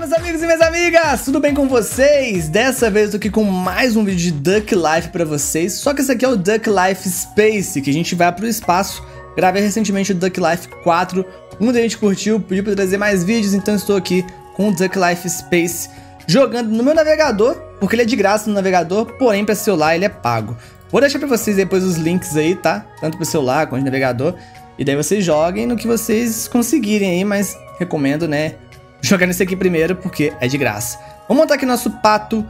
meus amigos e minhas amigas, tudo bem com vocês? Dessa vez eu tô aqui com mais um vídeo de Duck Life pra vocês, só que esse aqui é o Duck Life Space, que a gente vai pro espaço. Gravei recentemente o Duck Life 4, muita gente curtiu, pediu pra trazer mais vídeos, então estou aqui com o Duck Life Space, jogando no meu navegador, porque ele é de graça no navegador, porém pra celular ele é pago. Vou deixar pra vocês depois os links aí, tá? Tanto pro celular quanto pro navegador, e daí vocês joguem no que vocês conseguirem aí, mas recomendo, né? Jogar nesse aqui primeiro, porque é de graça. Vamos montar aqui nosso pato.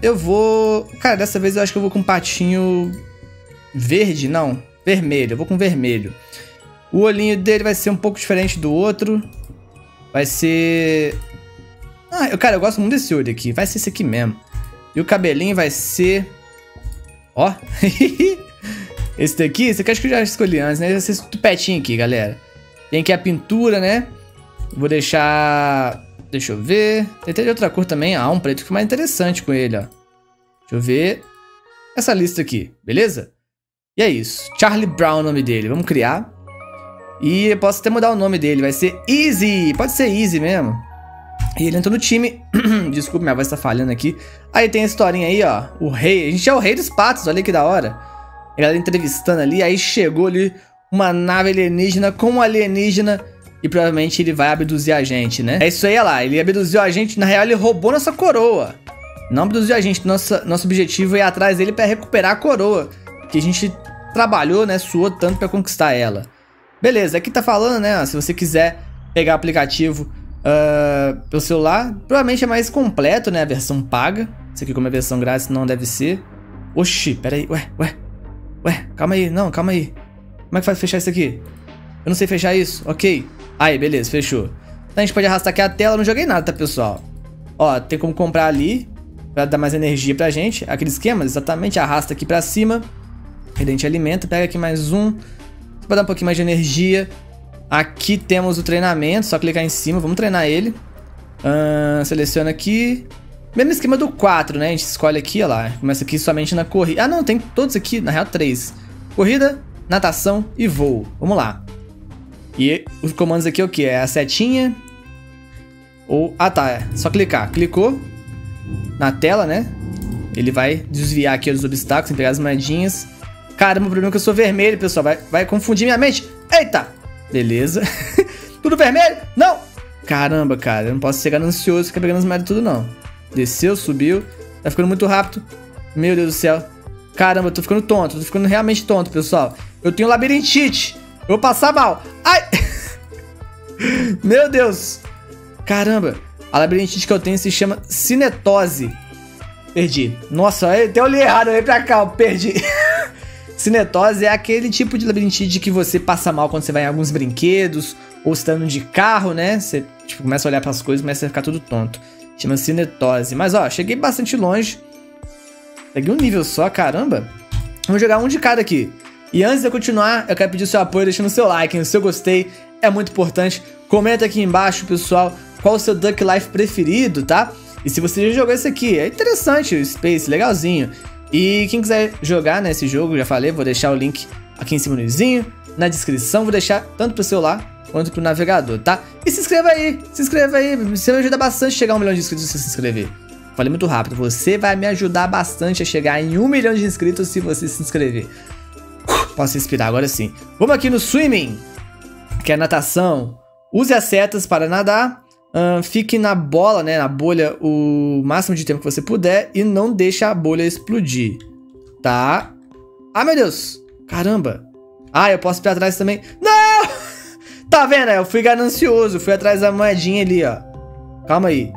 Eu vou... Cara, dessa vez eu acho que eu vou com um patinho verde, não. Vermelho, eu vou com vermelho. O olhinho dele vai ser um pouco diferente do outro. Vai ser... Ah, cara, eu gosto muito desse olho aqui. Vai ser esse aqui mesmo. E o cabelinho vai ser... Ó. Esse daqui, esse aqui acho que eu já escolhi antes, né? Vai ser esse tupetinho aqui, galera. Tem aqui a pintura, né? Vou deixar... Deixa eu ver... Tem até de outra cor também. Ah, um preto que mais interessante com ele, ó. Deixa eu ver... Essa lista aqui, beleza? E é isso. Charlie Brown é o nome dele. Vamos criar. E eu posso até mudar o nome dele. Vai ser Easy. Pode ser Easy mesmo. E ele entrou no time. Desculpa, minha voz tá falhando aqui. Aí tem a historinha aí, ó. O rei. A gente é o rei dos patos. Olha que da hora. A galera entrevistando ali. Aí chegou ali uma nave alienígena com um alienígena... E provavelmente ele vai abduzir a gente, né? É isso aí, olha lá. Ele abduziu a gente. Na real, ele roubou nossa coroa. Não abduziu a gente. Nosso objetivo é ir atrás dele pra recuperar a coroa. Que a gente trabalhou, né? Suou tanto pra conquistar ela. Beleza. Aqui tá falando, né? Se você quiser pegar o aplicativo pelo celular. Provavelmente é mais completo, né? A versão paga. Isso aqui como é versão grátis, não deve ser. Oxi, pera aí. Ué. Calma aí. Não, calma aí. Como é que faz fechar isso aqui? Eu não sei fechar isso. Ok. Aí, beleza, fechou. Então a gente pode arrastar aqui a tela. Não joguei nada, tá, pessoal? Ó, tem como comprar ali pra dar mais energia pra gente. Aquele esquema, exatamente. Arrasta aqui pra cima. Aí a gente alimenta. Pega aqui mais um. Pra dar um pouquinho mais de energia. Aqui temos o treinamento. Só clicar em cima. Vamos treinar ele. Seleciona aqui. Mesmo esquema do 4, né? A gente escolhe aqui, ó lá. Começa aqui somente na corrida. Ah, não, tem todos aqui. Na real, 3. Corrida, natação e voo. Vamos lá. E os comandos aqui é o que? É a setinha ou... Ah, tá, é só clicar. Clicou na tela, né? Ele vai desviar aqui dos obstáculos, pegar as moedinhas. Caramba, o problema é que eu sou vermelho, pessoal. Vai confundir minha mente. Eita! Beleza. Tudo vermelho? Não! Caramba, cara, eu não posso chegar ansioso, ficar pegando as moedas tudo, não. Desceu, subiu. Tá ficando muito rápido. Meu Deus do céu. Caramba, eu tô ficando tonto. Tô ficando realmente tonto, pessoal. Eu tenho labirintite. Eu vou passar mal. Ai! Meu Deus. Caramba. A labirintite que eu tenho se chama cinetose. Perdi. Nossa, até olhei errado. Eu olhei pra cá. Eu perdi. Cinetose é aquele tipo de labirintite que você passa mal quando você vai em alguns brinquedos. Ou você tá andando de carro, né? Você tipo, começa a olhar pras coisas e começa a ficar tudo tonto. Chama cinetose. Mas, ó, cheguei bastante longe. Peguei um nível só, caramba. Vamos jogar um de cada aqui. E antes de eu continuar, eu quero pedir o seu apoio deixando o seu like, o seu gostei, é muito importante. Comenta aqui embaixo, pessoal, qual o seu Duck Life preferido, tá? E se você já jogou esse aqui, é interessante o Space, legalzinho. E quem quiser jogar, né, esse jogo, já falei, vou deixar o link aqui em cima no izinho, na descrição, vou deixar tanto pro celular quanto pro navegador, tá? E se inscreva aí, você vai ajudar bastante a chegar a 1 milhão de inscritos se você se inscrever. Falei muito rápido, você vai me ajudar bastante a chegar em 1 milhão de inscritos se você se inscrever. Posso respirar agora sim. Vamos aqui no swimming, que é natação. Use as setas para nadar. Fique na bola, né, na bolha, o máximo de tempo que você puder. E não deixe a bolha explodir. Tá. Ah, meu Deus. Caramba. Ah, eu posso ir pra trás também. Não! Tá vendo? Eu fui ganancioso. Fui atrás da moedinha ali, ó. Calma aí.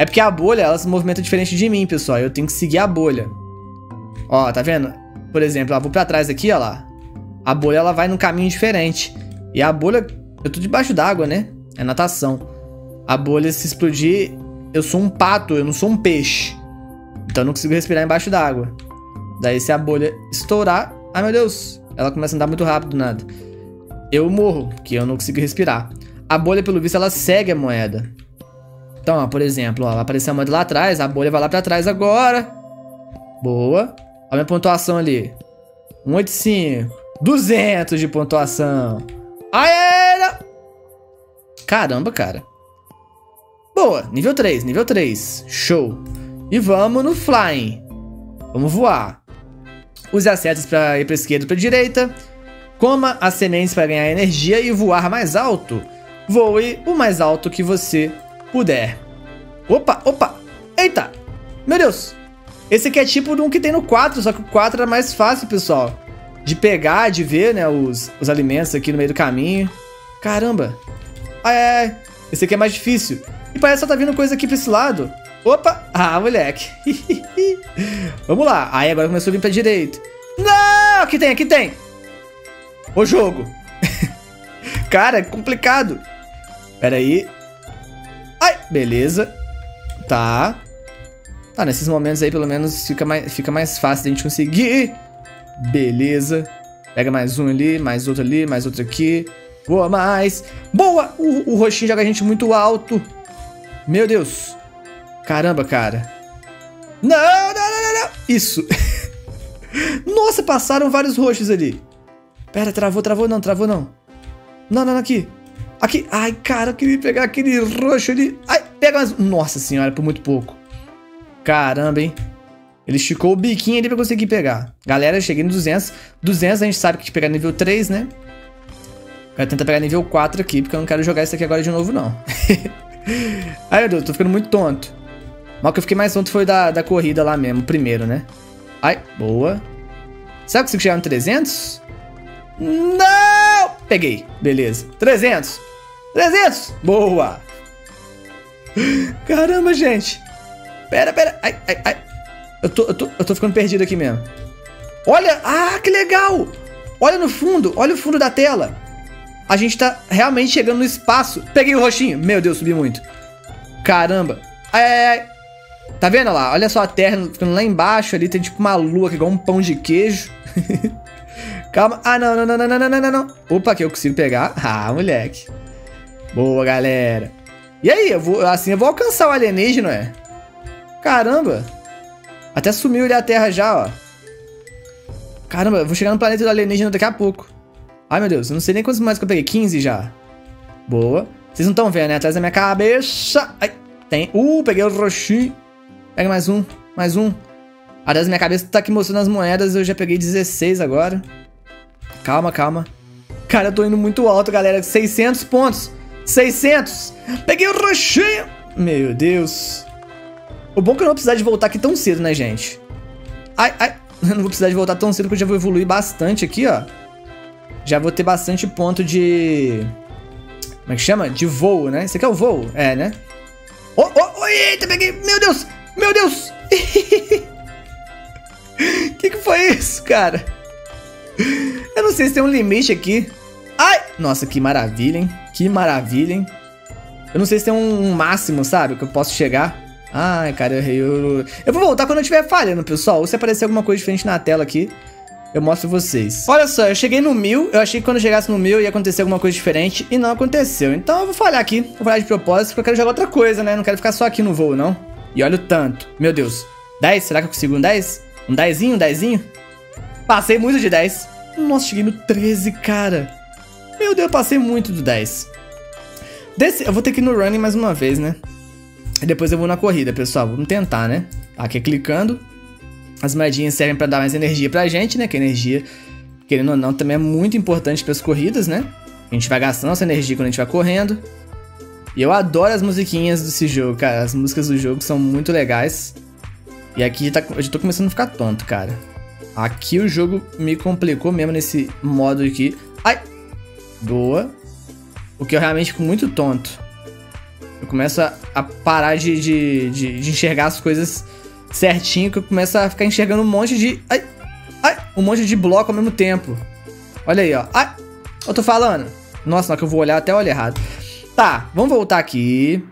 É porque a bolha, ela se movimenta diferente de mim, pessoal. Eu tenho que seguir a bolha. Ó, tá vendo? Por exemplo, eu vou pra trás aqui, ó lá. A bolha, ela vai num caminho diferente. E a bolha... Eu tô debaixo d'água, né? É natação. A bolha, se explodir... Eu sou um pato, eu não sou um peixe. Então eu não consigo respirar embaixo d'água. Daí se a bolha estourar... Ai, meu Deus! Ela começa a andar muito rápido, nada. Eu morro, porque eu não consigo respirar. A bolha, pelo visto, ela segue a moeda. Então, ó, por exemplo, ó, vai aparecer a moeda lá atrás. A bolha vai lá pra trás agora. Boa. Olha a minha pontuação ali. 185. 200 de pontuação. Aê! Caramba, cara. Boa, nível 3, nível 3. Show. E vamos no flying. Vamos voar. Use as setas para ir para esquerda e para direita. Coma as sementes para ganhar energia e voar mais alto. Voe o mais alto que você puder. Opa, opa. Eita. Meu Deus. Esse aqui é tipo de um que tem no 4, só que o 4 era mais fácil, pessoal. De pegar, de ver, né, os alimentos aqui no meio do caminho. Caramba. Ai, ai. Esse aqui é mais difícil. E parece que só tá vindo coisa aqui pra esse lado. Opa! Ah, moleque. Vamos lá. Aí agora começou a vir pra direita. Não! Aqui tem, aqui tem. O jogo. Cara, é complicado. Pera aí. Ai, beleza. Tá. Tá, nesses momentos aí pelo menos fica mais fácil de a gente conseguir. Beleza. Pega mais um ali, mais outro aqui. Boa, mais. Boa! O roxinho joga a gente muito alto. Meu Deus. Caramba, cara. Não, não, não, não, não. Isso. Nossa, passaram vários roxos ali. Pera, travou, travou. Não, travou não. Não, não, não, aqui. Aqui. Ai, cara, eu queria pegar aquele roxo ali. Ai, pega mais. Nossa senhora, por muito pouco. Caramba, hein. Ele esticou o biquinho ali pra conseguir pegar. Galera, eu cheguei no 200. 200 a gente sabe que tem que pegar nível 3, né? Quero tentar pegar nível 4 aqui, porque eu não quero jogar isso aqui agora de novo, não. Ai, meu Deus, tô ficando muito tonto. Mas o que eu fiquei mais tonto foi da corrida lá mesmo, primeiro, né? Ai, boa. Será que eu consigo chegar no 300? Não! Peguei, beleza. 300! 300! Boa! Caramba, gente. Pera, pera. Ai, ai, ai. Eu tô ficando perdido aqui mesmo. Olha! Ah, que legal! Olha no fundo, olha o fundo da tela. A gente tá realmente chegando no espaço. Peguei o roxinho. Meu Deus, subi muito. Caramba. Ai, ai, ai. Tá vendo lá? Olha só a terra ficando lá embaixo ali. Tem tipo uma lua que é igual um pão de queijo. Calma. Ah, não, não, não, não, não, não, não. Opa, aqui eu consigo pegar. Ah, moleque. Boa, galera. E aí? Assim eu vou alcançar o alienígena, é? Caramba. Até sumiu ali a terra já, ó. Caramba, eu vou chegar no planeta do alienígena daqui a pouco. Ai, meu Deus, eu não sei nem quantos mais que eu peguei. 15 já. Boa. Vocês não estão vendo, né? Atrás da minha cabeça. Ai, tem. Peguei o roxinho. Pega mais um. Mais um. Atrás da minha cabeça tá aqui mostrando as moedas. Eu já peguei 16 agora. Calma, calma. Cara, eu tô indo muito alto, galera. 600 pontos. 600. Peguei o roxinho. Meu Deus. O bom é que eu não vou precisar de voltar aqui tão cedo, né, gente? Ai, ai. Eu não vou precisar de voltar tão cedo, porque eu já vou evoluir bastante aqui, ó. Já vou ter bastante ponto de... Como é que chama? De voo, né? Esse aqui é o voo? É, né? Oh, oh, oh, eita, peguei! Meu Deus! Meu Deus! Que foi isso, cara? Eu não sei se tem um limite aqui. Ai! Nossa, que maravilha, hein? Que maravilha, hein? Eu não sei se tem um máximo, sabe? Que eu posso chegar. Ai, cara, eu errei. Eu vou voltar quando eu estiver falhando, pessoal. Ou se aparecer alguma coisa diferente na tela aqui, eu mostro vocês. Olha só, eu cheguei no 1000. Eu achei que quando eu chegasse no 1000 ia acontecer alguma coisa diferente. E não aconteceu. Então eu vou falhar aqui. Vou falhar de propósito, porque eu quero jogar outra coisa, né? Não quero ficar só aqui no voo, não. E olha o tanto. Meu Deus. 10? Será que eu consigo um 10? Um 10zinho? Um 10zinho? Passei muito de 10. Nossa, cheguei no 13, cara. Meu Deus, eu passei muito do 10. Eu vou ter que ir no running mais uma vez, né? E depois eu vou na corrida, pessoal. Vamos tentar, né? Aqui clicando. As moedinhas servem pra dar mais energia pra gente, né? Que a energia, querendo ou não, também é muito importante pras corridas, né? A gente vai gastando nossa energia quando a gente vai correndo. E eu adoro as musiquinhas desse jogo, cara. As músicas do jogo são muito legais. E aqui eu já tô começando a ficar tonto, cara. Aqui o jogo me complicou mesmo nesse modo aqui. Ai! Boa. O que eu realmente fico muito tonto. Eu começo a parar de enxergar as coisas certinho, que eu começo a ficar enxergando um monte de... Ai, ai, um monte de bloco ao mesmo tempo. Olha aí, ó. Ai, eu tô falando. Nossa, na hora que eu vou olhar, até olho errado. Tá, vamos voltar aqui.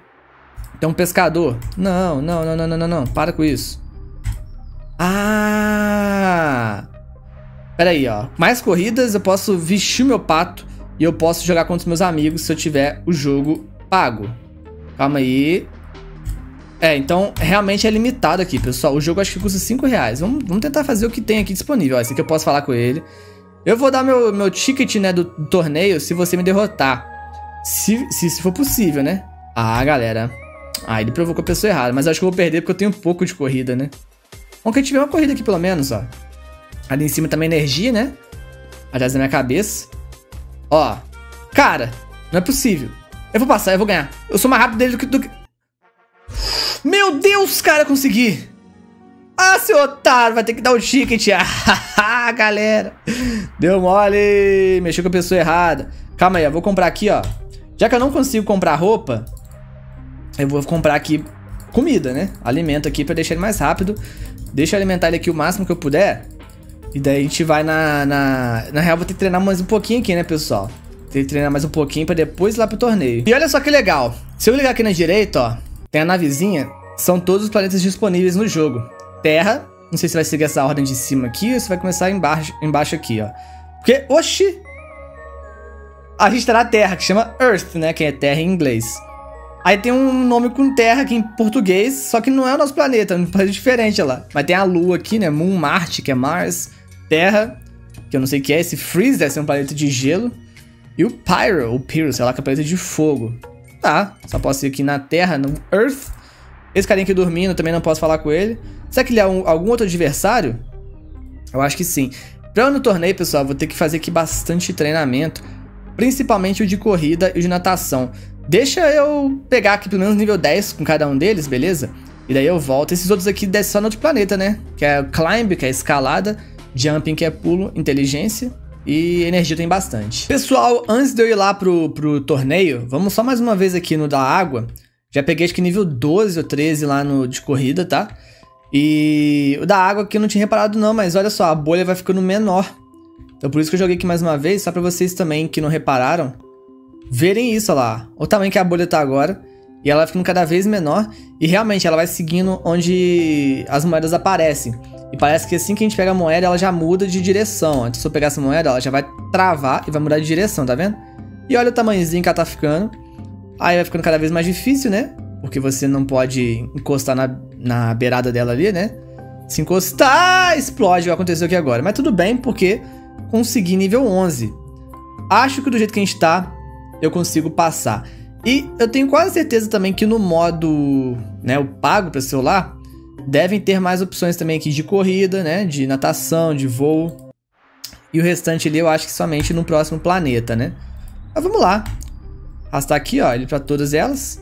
Tem um pescador. Não, não, não, não, não, não, não. Para com isso. Ah! Pera aí, ó. Mais corridas, eu posso vestir o meu pato e eu posso jogar contra os meus amigos se eu tiver o jogo pago. Calma aí. É, então realmente é limitado aqui, pessoal. O jogo acho que custa 5 reais. Vamos tentar fazer o que tem aqui disponível. Ó, esse aqui eu posso falar com ele. Eu vou dar meu ticket, né, do torneio se você me derrotar. Se for possível, né? Ah, galera. Ah, ele provocou a pessoa errada, mas acho que eu vou perder porque eu tenho pouco de corrida, né? Bom que a gente tiver uma corrida aqui pelo menos, ó. Ali em cima também energia, né? Atrás da minha cabeça. Ó. Cara, não é possível. Eu vou passar, eu vou ganhar. Eu sou mais rápido dele do que... Meu Deus, cara, consegui. Ah, seu otário, vai ter que dar o ticket. Ah, galera. Deu mole. Mexeu com a pessoa errada. Calma aí, eu vou comprar aqui, ó. Já que eu não consigo comprar roupa, eu vou comprar aqui comida, né? Alimento aqui pra deixar ele mais rápido. Deixa eu alimentar ele aqui o máximo que eu puder. E daí a gente vai na real, vou ter que treinar mais um pouquinho aqui, né, pessoal? Ter que treinar mais um pouquinho pra depois ir lá pro torneio. E olha só que legal. Se eu ligar aqui na direita, ó, tem a navezinha. São todos os planetas disponíveis no jogo. Terra. Não sei se vai seguir essa ordem de cima aqui ou se vai começar embaixo aqui, ó. Porque, oxi! A gente tá na Terra, que chama Earth, né? Que é Terra em inglês. Aí tem um nome com Terra aqui em português, só que não é o nosso planeta, é um planeta diferente, olha lá. Mas tem a Lua aqui, né? Moon, Marte, que é Mars. Terra, que eu não sei o que é. Esse Freeze deve ser um planeta de gelo. E o Pyro, sei lá, que é um planeta de fogo. Tá, só posso ir aqui na Terra, no Earth. Esse carinha aqui dormindo, também não posso falar com ele. Será que ele é algum outro adversário? Eu acho que sim. Pra eu no torneio, pessoal, vou ter que fazer aqui bastante treinamento. Principalmente o de corrida e o de natação. Deixa eu pegar aqui pelo menos nível 10 com cada um deles, beleza? E daí eu volto. Esses outros aqui descem só no outro planeta, né? Que é Climb, que é escalada. Jumping, que é pulo. Inteligência. E energia tem bastante. Pessoal, antes de eu ir lá pro torneio, vamos só mais uma vez aqui no da água. Já peguei acho que nível 12 ou 13 lá no de corrida, tá? E o da água aqui eu não tinha reparado não, mas olha só, a bolha vai ficando menor. Então por isso que eu joguei aqui mais uma vez, só pra vocês também que não repararam, verem isso, olha lá. O tamanho que a bolha tá agora. E ela vai ficando cada vez menor. E realmente ela vai seguindo onde as moedas aparecem. E parece que assim que a gente pega a moeda, ela já muda de direção. Antes de eu pegar essa moeda, ela já vai travar e vai mudar de direção, tá vendo? E olha o tamanhozinho que ela tá ficando. Aí vai ficando cada vez mais difícil, né? Porque você não pode encostar na beirada dela ali, né? Se encostar, explode, aconteceu aqui agora. Mas tudo bem, porque... consegui nível 11. Acho que do jeito que a gente tá, eu consigo passar. E eu tenho quase certeza também que no modo, né, o pago para celular, devem ter mais opções também aqui de corrida, né, de natação, de voo. E o restante ali eu acho que somente no próximo planeta, né? Mas vamos lá. Arrastar aqui, ó, ele para todas elas.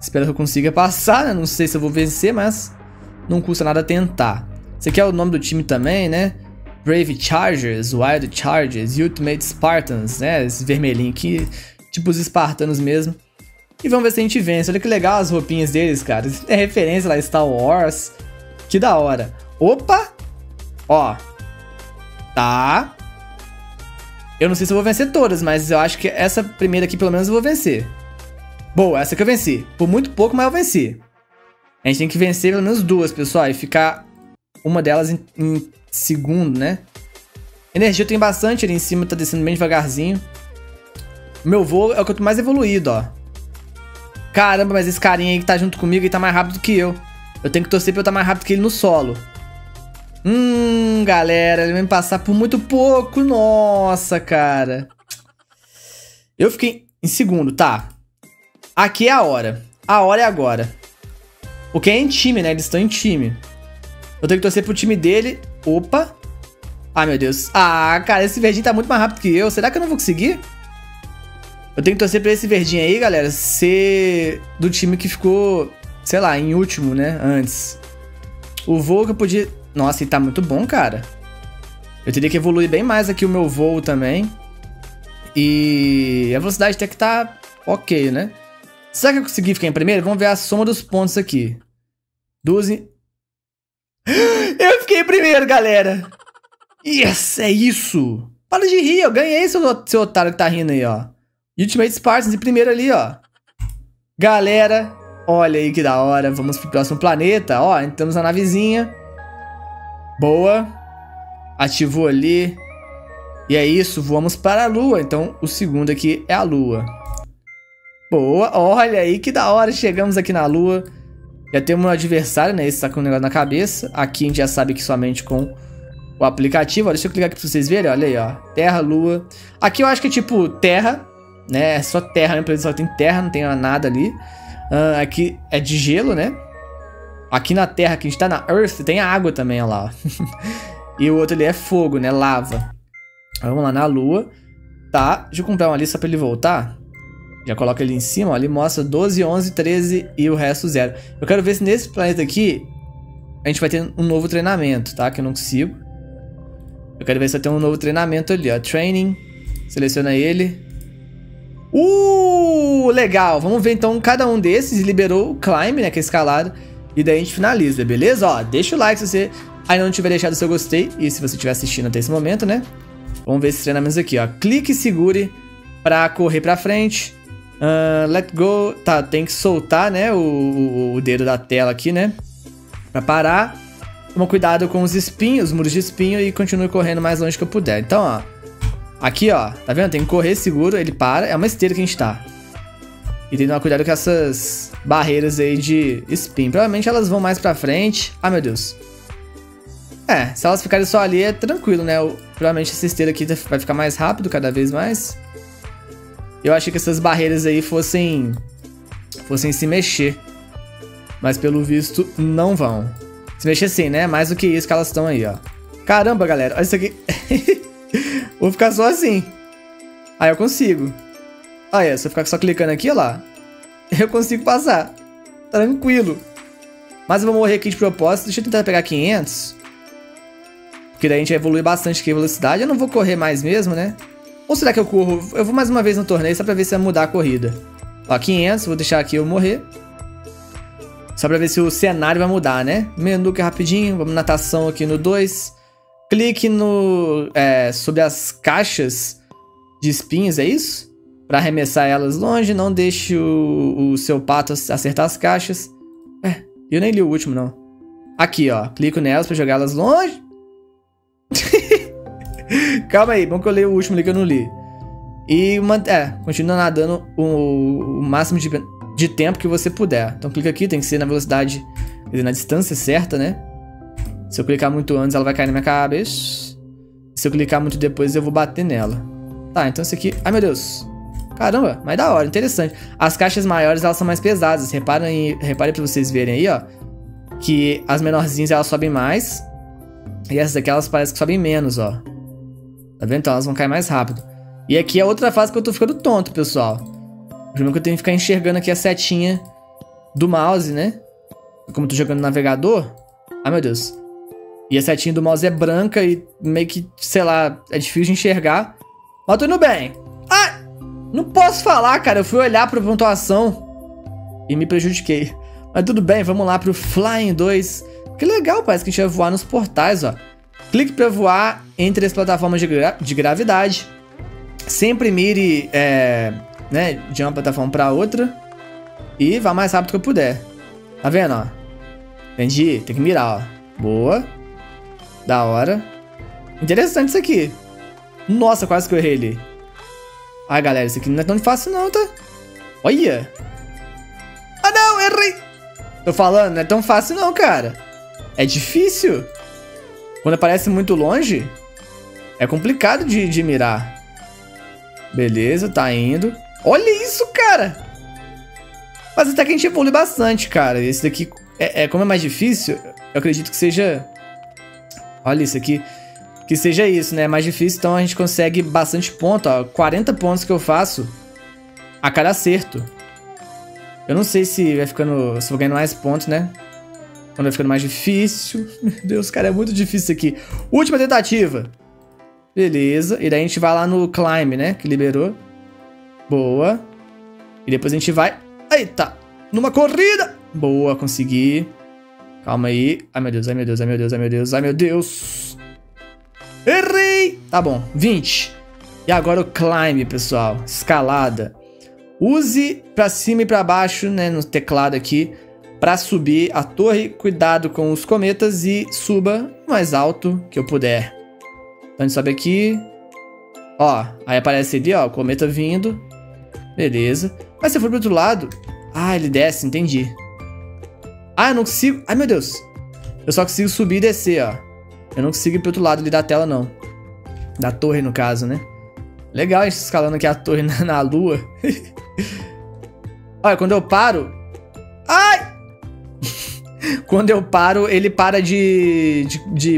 Espero que eu consiga passar, né? Não sei se eu vou vencer, mas não custa nada tentar. Esse aqui é o nome do time também, né? Brave Chargers, Wild Chargers, Ultimate Spartans, né? Esse vermelhinho aqui, tipo os espartanos mesmo. E vamos ver se a gente vence. Olha que legal as roupinhas deles, cara. É referência lá, Star Wars. Que da hora. Opa! Ó. Tá. Eu não sei se eu vou vencer todas, mas eu acho que essa primeira aqui, pelo menos, eu vou vencer. Boa, essa que eu venci. Por muito pouco, mas eu venci. A gente tem que vencer pelo menos duas, pessoal, e ficar uma delas em segundo, né? Energia tem bastante ali em cima, tá descendo bem devagarzinho. Meu voo é o que eu tô mais evoluído, ó. Caramba, mas esse carinha aí que tá junto comigo, ele tá mais rápido que eu. Eu tenho que torcer pra eu estar mais rápido que ele no solo. Galera, ele vai me passar por muito pouco. Nossa, cara. Eu fiquei em segundo, tá. Aqui é a hora. A hora é agora. Porque é em time, né? Eles estão em time. Eu tenho que torcer pro time dele. Opa. Ah, meu Deus. Ah, cara, esse verdinho tá muito mais rápido que eu. Será que eu não vou conseguir? Eu tenho que torcer pra esse verdinho aí, galera, ser do time que ficou, sei lá, em último, né? Antes. O voo que eu podia... Nossa, ele tá muito bom, cara. Eu teria que evoluir bem mais aqui o meu voo também. E a velocidade até que tá ok, né? Será que eu consegui ficar em primeiro? Vamos ver a soma dos pontos aqui. 12... Eu fiquei primeiro, galera. Yes, é isso. Para de rir, eu ganhei, seu otário que tá rindo aí, ó. Ultimate Spartans em primeiro ali, ó. Galera, olha aí que da hora. Vamos pro próximo planeta, ó. Entramos na navezinha. Boa. Ativou ali. E é isso, vamos para a Lua. Então, o segundo aqui é a Lua. Boa, olha aí que da hora. Chegamos aqui na Lua. Já tem um adversário, né? Esse tá com um negócio na cabeça. Aqui a gente já sabe que somente com o aplicativo. Ó, deixa eu clicar aqui pra vocês verem. Olha aí, ó. Terra, Lua. Aqui eu acho que é tipo Terra, né? É só Terra, né? Só tem Terra, não tem nada ali. Aqui é de gelo, né? Aqui na Terra, que a gente tá na Earth, tem água também, olha lá. Ó. E o outro ali é fogo, né? Lava. Vamos lá na Lua. Tá, deixa eu comprar uma lista pra ele voltar. Já coloca ele em cima, ó. Ali mostra 12, 11, 13 e o resto 0. Eu quero ver se nesse planeta aqui a gente vai ter um novo treinamento, tá? Que eu não consigo. Eu quero ver se eu tenho um novo treinamento ali, ó. Training. Seleciona ele. Legal. Vamos ver então cada um desses. Liberou o climb, né? Que é escalado. E daí a gente finaliza, beleza? Ó, deixa o like se você ainda não tiver deixado o seu gostei. E se você estiver assistindo até esse momento, né? Vamos ver esses treinamentos aqui, ó. Clique e segure pra correr pra frente. Let go. Tá, tem que soltar, né? O dedo da tela aqui, né? Pra parar. Toma cuidado com os espinhos, os muros de espinho. E continue correndo mais longe que eu puder. Então, ó. Aqui, ó. Tá vendo? Tem que correr seguro. Ele para. É uma esteira que a gente tá. E tem que tomar cuidado com essas barreiras aí de espinho. Provavelmente elas vão mais pra frente. Ah, meu Deus. É, se elas ficarem só ali é tranquilo, né? Provavelmente essa esteira aqui vai ficar mais rápido cada vez mais. Eu achei que essas barreiras aí fossem se mexer. Mas pelo visto não vão. Se mexer sim, né? Mais do que isso que elas estão aí, ó. Caramba, galera. Olha isso aqui. Vou ficar só assim. Aí eu consigo. Ah, é, se eu ficar só clicando aqui, ó lá, eu consigo passar. Tranquilo. Mas eu vou morrer aqui de propósito. Deixa eu tentar pegar 500. Porque daí a gente vai evoluir bastante aqui a velocidade. Eu não vou correr mais mesmo, né? Ou será que eu corro? Eu vou mais uma vez no torneio só pra ver se vai mudar a corrida. Ó, 500. Vou deixar aqui eu morrer. Só pra ver se o cenário vai mudar, né? Menu que é rapidinho. Vamos natação aqui no 2. Clique no... sobre as caixas de espinhos, é isso? Pra arremessar elas longe. Não deixe o seu pato acertar as caixas. É, eu nem li o último, não. Aqui, ó. Clico nelas pra jogar elas longe. Calma aí. Bom que eu leio o último ali que eu não li. E continua nadando o máximo de tempo que você puder. Então clica aqui. Tem que ser na velocidade... Quer dizer, na distância certa, né? Se eu clicar muito antes, ela vai cair na minha cabeça. Se eu clicar muito depois, eu vou bater nela. Tá, então isso aqui... Ai, meu Deus. Caramba, mas da hora, interessante. As caixas maiores, elas são mais pesadas. Reparem pra vocês verem aí, ó. Que as menorzinhas, elas sobem mais. E essas aqui, elas parecem que sobem menos, ó. Tá vendo? Então elas vão cair mais rápido. E aqui é outra fase que eu tô ficando tonto, pessoal. Primeiro que eu tenho que ficar enxergando aqui a setinha do mouse, né? Como eu tô jogando no navegador. Ai, meu Deus. E a setinha do mouse é branca e meio que, sei lá, é difícil de enxergar. Mas eu tô indo bem. Ai! Não posso falar, cara. Eu fui olhar pra pontuação e me prejudiquei. Mas tudo bem, vamos lá pro Flying 2. Que legal, parece que a gente vai voar nos portais, ó. Clique pra voar entre as plataformas de gravidade. Sempre mire né, de uma plataforma pra outra. E vá mais rápido que eu puder. Tá vendo, ó? Entendi, tem que mirar, ó. Boa. Da hora. Interessante isso aqui. Nossa, quase que eu errei ali. Ai, galera, isso aqui não é tão fácil não, tá? Olha! Ah, não! Errei! Tô falando, não é tão fácil não, cara. É difícil. Quando aparece muito longe, é complicado de mirar. Beleza, tá indo. Olha isso, cara! Mas até que a gente evolui bastante, cara. Esse daqui, como é mais difícil, eu acredito que seja... Olha isso aqui. Que seja isso, né? É mais difícil, então a gente consegue bastante ponto, ó. 40 pontos que eu faço a cada acerto. Eu não sei se vai ficando... Se eu vou ganhando mais pontos, né? Quando vai ficando mais difícil. Meu Deus, cara, é muito difícil isso aqui. Última tentativa. Beleza. E daí a gente vai lá no climb, né? Que liberou. Boa. E depois a gente vai... Eita! Numa corrida! Boa, consegui. Calma aí. Ai, meu Deus, ai, meu Deus, ai, meu Deus, ai, meu Deus, ai, meu Deus... Errei! Tá bom, 20. E agora o climb, pessoal. Escalada. Use pra cima e pra baixo, né? No teclado aqui. Pra subir a torre. Cuidado com os cometas. E suba o mais alto que eu puder. Então a gente sobe aqui. Ó, aí aparece ali, ó. O cometa vindo. Beleza. Mas se eu for pro outro lado... Ah, ele desce, entendi. Ah, eu não consigo... Ai, meu Deus. Eu só consigo subir e descer, ó. Eu não consigo ir pro outro lado ali da tela, não. Da torre, no caso, né? Legal a gente escalando aqui a torre na lua. Olha, quando eu paro, Quando eu paro, ele para de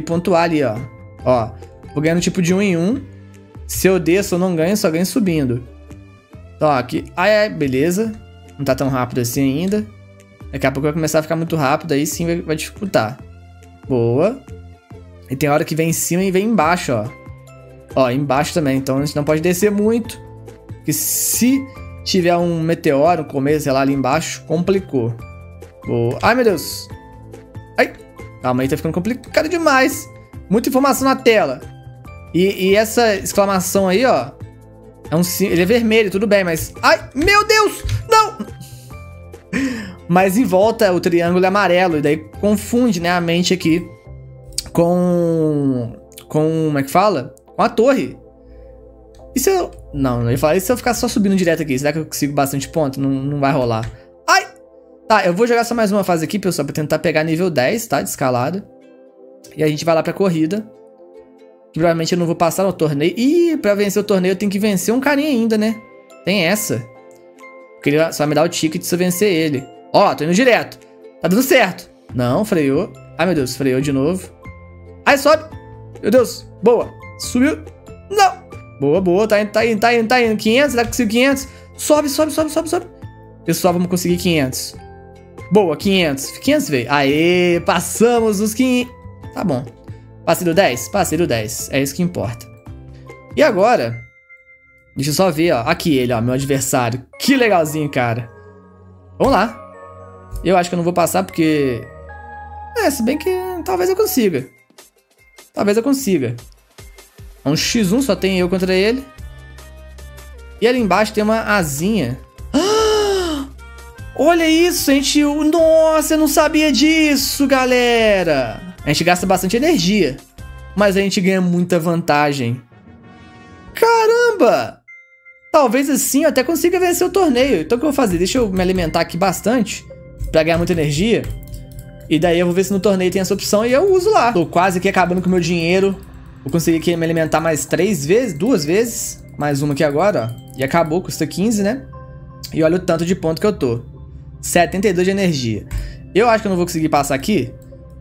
pontuar ali, ó. Ó, vou ganhando tipo de 1 em 1. Se eu desço, eu não ganho, só ganho subindo. Ó, aqui. Ah, é, beleza. Não tá tão rápido assim ainda. Daqui a pouco vai começar a ficar muito rápido, aí sim vai dificultar. Boa. E tem hora que vem em cima e vem embaixo, ó. Ó, embaixo também. Então a gente não pode descer muito. Porque se tiver um meteoro, um começo, sei lá, ali embaixo, complicou. Boa. Ai, meu Deus. Ai. Calma aí, tá ficando complicado demais. Muita informação na tela. E essa exclamação aí, ó. É um sim, ele é vermelho, tudo bem, mas... Ai, meu Deus! Não! Mas em volta o triângulo é amarelo. E daí confunde, né, a mente aqui com... Como é que fala? Com a torre. E se eu... Não, eu ia falar, e se eu ficar só subindo direto aqui? Será que eu consigo bastante ponto? Não vai rolar. Ai! Tá, eu vou jogar só mais uma fase aqui, pessoal, pra tentar pegar nível 10, tá? De escalada. E a gente vai lá pra corrida. Que provavelmente eu não vou passar no torneio. Ih, pra vencer o torneio eu tenho que vencer um carinha ainda, né? Tem essa. Porque ele só me dá o ticket se eu vencer ele. Ó, tô indo direto. Tá dando certo. Não, freou. Ai, meu Deus, freou de novo. Ai, sobe. Meu Deus, boa. Subiu. Não. Boa, boa. Tá indo, tá indo, tá indo, tá indo. 500, será que consigo 500? Sobe, sobe, sobe, sobe, sobe. Pessoal, vamos conseguir 500. Boa, 500. 500 veio. Aê, passamos os 500. Tá bom. Passei do 10? Passei do 10. É isso que importa. E agora... Deixa eu só ver, ó. Aqui ele, ó. Meu adversário. Que legalzinho, cara. Vamos lá. Eu acho que eu não vou passar porque... É, se bem que... Talvez eu consiga. Talvez eu consiga. É um x1, só tem eu contra ele. E ali embaixo tem uma asinha. Ah! Olha isso, gente. Nossa, eu não sabia disso, galera. A gente gasta bastante energia, mas a gente ganha muita vantagem. Caramba! Talvez assim eu até consiga vencer o torneio. Então o que eu vou fazer? Deixa eu me alimentar aqui bastante pra ganhar muita energia. E daí eu vou ver se no torneio tem essa opção e eu uso lá. Tô quase aqui acabando com o meu dinheiro. Vou conseguir aqui me alimentar mais 3 vezes, 2 vezes. Mais uma aqui agora, ó. E acabou, custa 15, né? E olha o tanto de ponto que eu tô. 72 de energia. Eu acho que eu não vou conseguir passar aqui.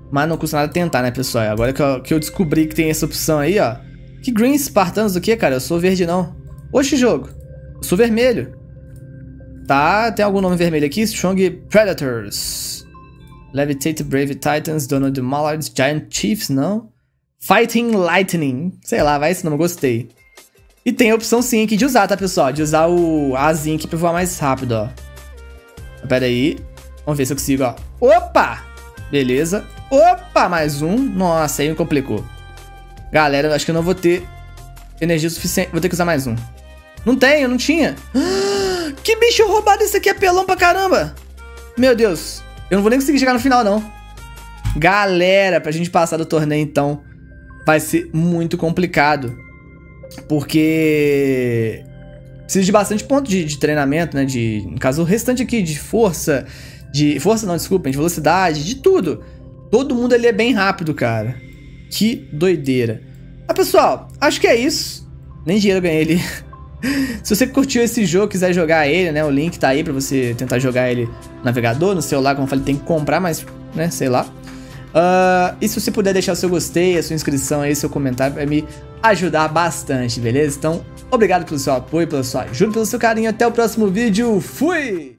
Mas não custa nada tentar, né, pessoal? Agora que eu descobri que tem essa opção aí, ó. Que green espartanos do que, cara? Eu sou verde, não. Oxe, jogo. Eu sou vermelho. Tá, tem algum nome vermelho aqui? Strong Predators. Levitate Brave Titans, Donald Mallards, Giant Chiefs, não. Fighting Lightning. Sei lá, vai esse nome, gostei. E tem a opção sim aqui de usar, tá, pessoal? De usar o azinho aqui pra voar mais rápido, ó. Pera aí. Vamos ver se eu consigo, ó. Opa! Beleza. Opa, mais um. Nossa, aí me complicou. Galera, eu acho que eu não vou ter energia suficiente. Vou ter que usar mais um. Não tenho, não tinha. Ah, que bicho roubado esse aqui, é pelão pra caramba. Meu Deus. Eu não vou nem conseguir chegar no final, não. Galera, pra gente passar do torneio, então, vai ser muito complicado. Porque... Preciso de bastante ponto de treinamento, né? No caso, o restante aqui de força... Força não, desculpa, de velocidade, de tudo. Todo mundo ali é bem rápido, cara. Que doideira. Ah, pessoal, acho que é isso. Nem dinheiro eu ganhei ali. Se você curtiu esse jogo, quiser jogar ele, né? O link tá aí pra você tentar jogar ele no navegador, no celular, como eu falei, tem que comprar, mas, né, sei lá. E se você puder deixar o seu gostei, a sua inscrição aí, seu comentário, vai me ajudar bastante, beleza? Então, obrigado pelo seu apoio, pela sua ajuda, pelo seu carinho. Até o próximo vídeo. Fui!